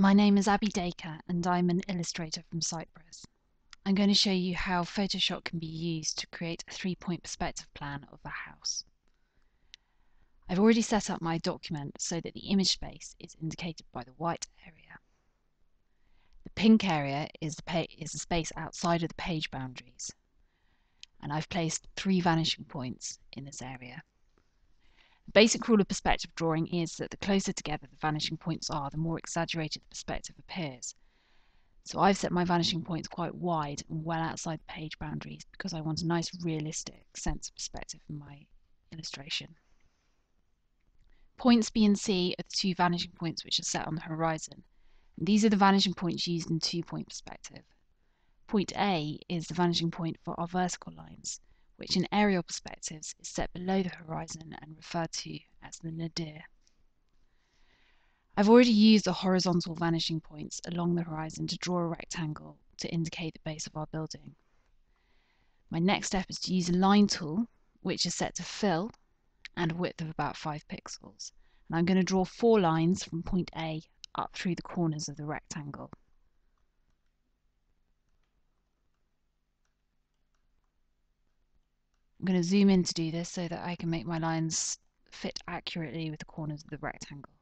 My name is Abby Daker and I'm an illustrator from Cyprus. I'm going to show you how Photoshop can be used to create a three-point perspective plan of a house. I've already set up my document so that the image space is indicated by the white area. The pink area is the space outside of the page boundaries, and I've placed three vanishing points in this area. The basic rule of perspective drawing is that the closer together the vanishing points are, the more exaggerated the perspective appears. So I've set my vanishing points quite wide and well outside the page boundaries because I want a nice realistic sense of perspective in my illustration. Points B and C are the two vanishing points which are set on the horizon. And these are the vanishing points used in two-point perspective. Point A is the vanishing point for our vertical lines, which in aerial perspectives is set below the horizon and referred to as the nadir. I've already used the horizontal vanishing points along the horizon to draw a rectangle to indicate the base of our building. My next step is to use a line tool, which is set to fill and a width of about 5 pixels. And I'm going to draw 4 lines from point A up through the corners of the rectangle. I'm going to zoom in to do this so that I can make my lines fit accurately with the corners of the rectangle.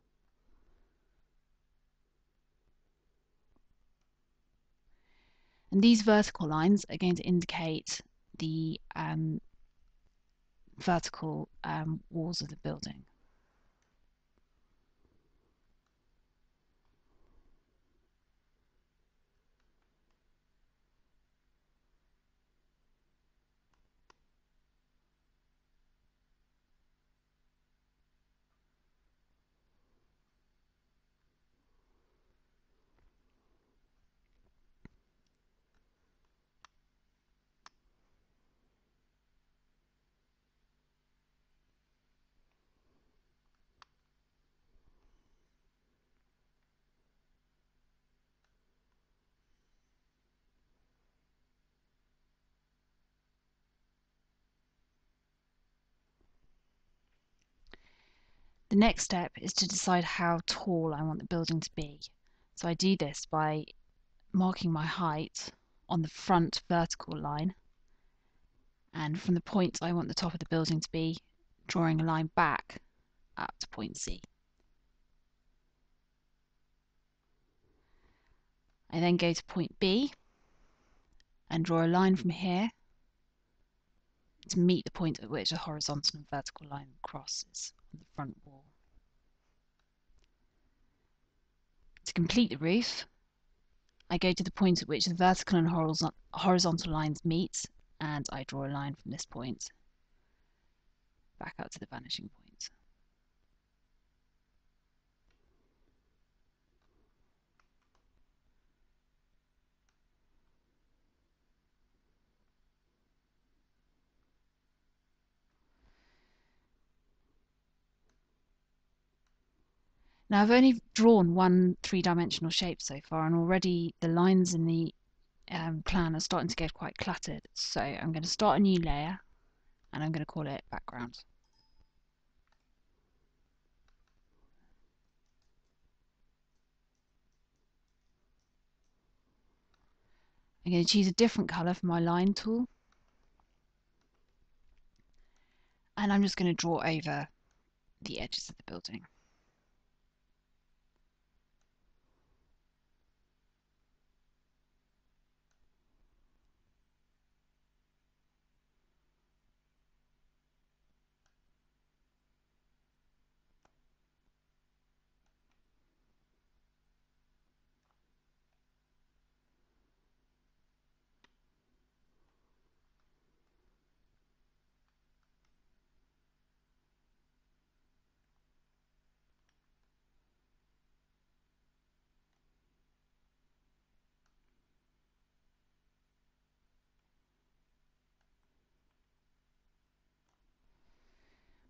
And these vertical lines are going to indicate the vertical walls of the building. The next step is to decide how tall I want the building to be. So I do this by marking my height on the front vertical line, and from the point I want the top of the building to be, drawing a line back up to point C. I then go to point B and draw a line from here to meet the point at which the horizontal and vertical line crosses on the front wall. To complete the roof, I go to the point at which the vertical and horizontal lines meet, and I draw a line from this point back up to the vanishing point. Now I've only drawn one three-dimensional shape so far, and already the lines in the plan are starting to get quite cluttered. So I'm going to start a new layer and I'm going to call it background. I'm going to choose a different colour for my line tool, and I'm just going to draw over the edges of the building.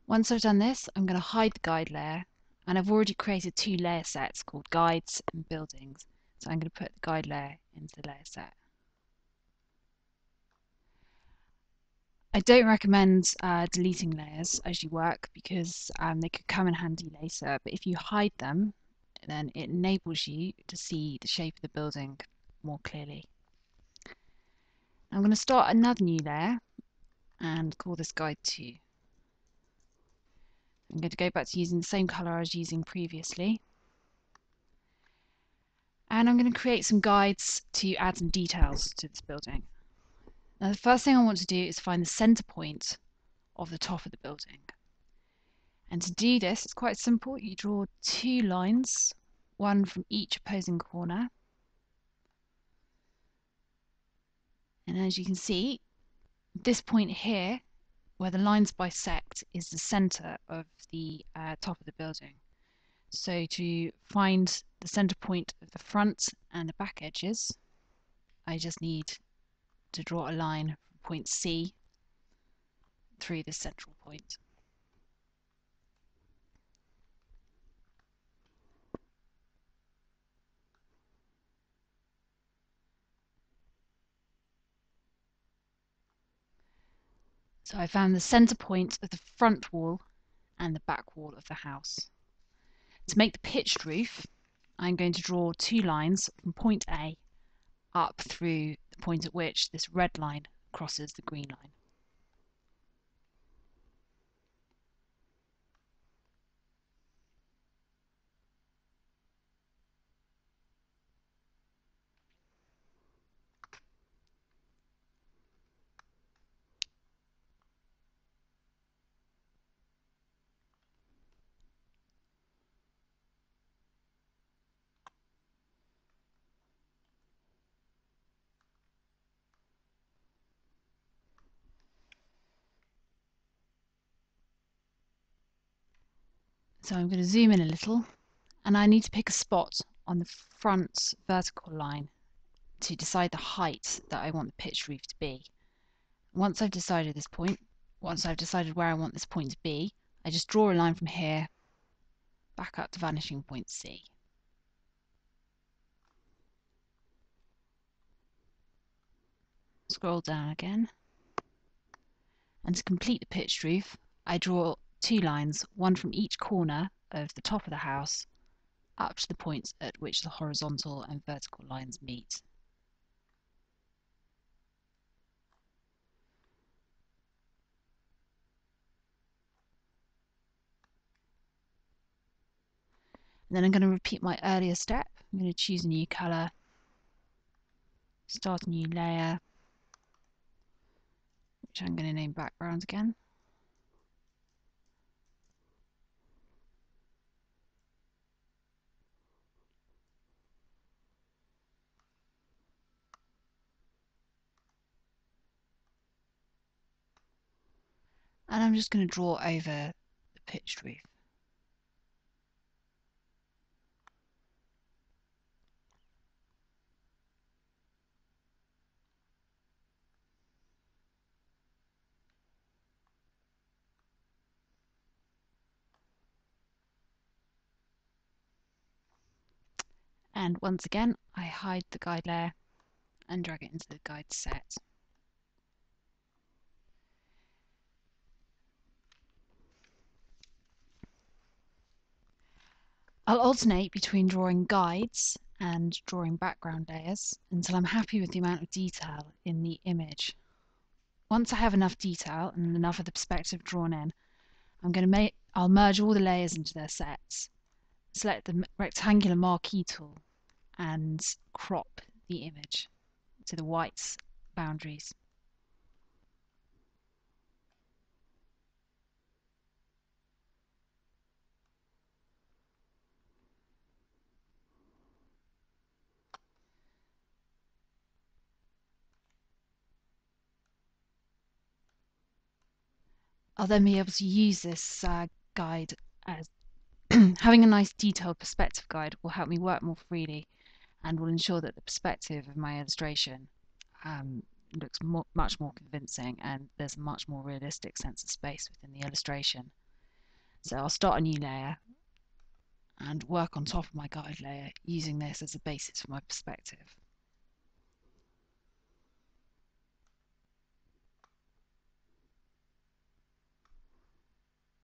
Once I've done this, I'm going to hide the guide layer, and I've already created 2 layer sets called guides and buildings, so I'm going to put the guide layer into the layer set. I don't recommend deleting layers as you work because they could come in handy later, but if you hide them, then it enables you to see the shape of the building more clearly. I'm going to start another new layer and call this Guide 2. I'm going to go back to using the same colour I was using previously. And I'm going to create some guides to add some details to this building. Now the first thing I want to do is find the centre point of the top of the building. And to do this, it's quite simple. You draw two lines, one from each opposing corner. And as you can see, this point here, where the lines bisect, is the centre of the top of the building. So to find the centre point of the front and the back edges, I just need to draw a line from point C through the central point. So I found the centre point of the front wall and the back wall of the house. To make the pitched roof, I'm going to draw two lines from point A up through the point at which this red line crosses the green line. So I'm going to zoom in a little, and I need to pick a spot on the front vertical line to decide the height that I want the pitched roof to be. Once I've decided this point, once I've decided where I want this point to be, I just draw a line from here back up to vanishing point C. Scroll down again, and to complete the pitched roof, I draw two lines, one from each corner of the top of the house up to the point at which the horizontal and vertical lines meet. And then I'm going to repeat my earlier step. I'm going to choose a new colour, start a new layer, which I'm going to name background again. And I'm just going to draw over the pitched roof. And once again, I hide the guide layer and drag it into the guide set. I'll alternate between drawing guides and drawing background layers until I'm happy with the amount of detail in the image. Once I have enough detail and enough of the perspective drawn in, I'll merge all the layers into their sets, select the rectangular marquee tool and crop the image to the white boundaries. I'll then be able to use this guide as having a nice detailed perspective guide will help me work more freely and will ensure that the perspective of my illustration looks much more convincing, and there's a much more realistic sense of space within the illustration. So I'll start a new layer and work on top of my guide layer using this as a basis for my perspective.